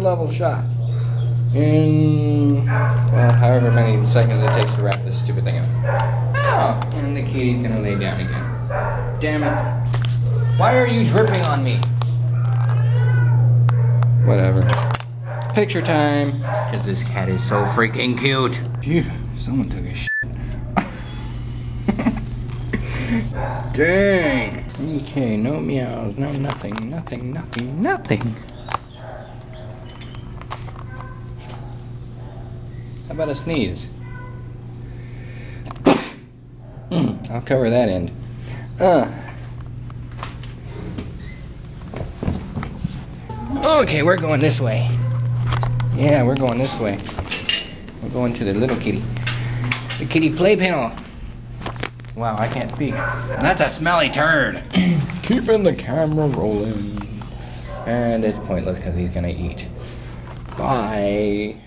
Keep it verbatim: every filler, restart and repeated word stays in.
ground level shot in, well, however many seconds it takes to wrap this stupid thing up. Oh, and the kitty's gonna lay down again. Damn it. Why are you dripping on me? Whatever. Picture time. Because this cat is so freaking cute. Phew, someone took a shit. Dang. Okay, no meows, no nothing, nothing, nothing, nothing. How about a sneeze? mm, I'll cover that end. Uh. Okay, we're going this way. Yeah, we're going this way. We're going to the little kitty. The kitty play panel. Wow, I can't speak. That's a smelly turd. Keeping the camera rolling. And it's pointless because he's gonna eat. Bye.